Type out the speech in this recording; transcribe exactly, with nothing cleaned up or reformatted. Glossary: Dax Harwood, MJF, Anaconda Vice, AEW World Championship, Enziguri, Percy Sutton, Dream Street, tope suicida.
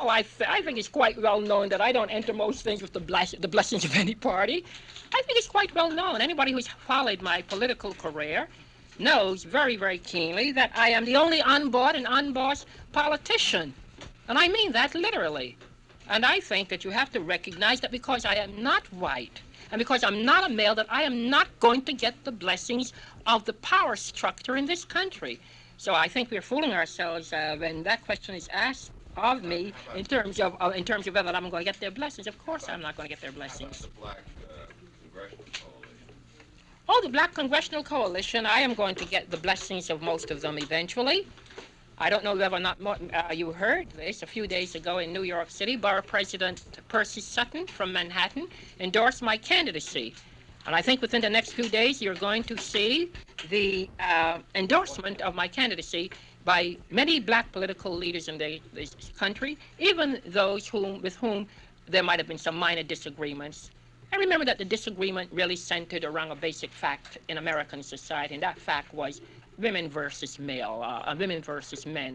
Oh, I, th I think it's quite well known that I don't enter most things with the, bless the blessings of any party. I think it's quite well known. Anybody who's followed my political career knows very, very keenly that I am the only unbought and unbossed politician. And I mean that literally. And I think that you have to recognize that because I am not white, and because I'm not a male, that I am not going to get the blessings of the power structure in this country. So I think we're fooling ourselves uh, when that question is asked of me in terms of uh, in terms of whether I'm going to get their blessings. Of course I'm not going to get their blessings. The black, uh, congressional coalition? Oh, the Black Congressional Coalition, I am going to get the blessings of most of them eventually. I don't know whether or not uh, you heard this a few days ago in New York City. Borough President Percy Sutton from Manhattan endorsed my candidacy. And I think within the next few days, you're going to see the uh, endorsement of my candidacy by many black political leaders in the, this country, even those whom, with whom there might have been some minor disagreements. And remember that the disagreement really centered around a basic fact in American society, and that fact was women versus male, uh, women versus men.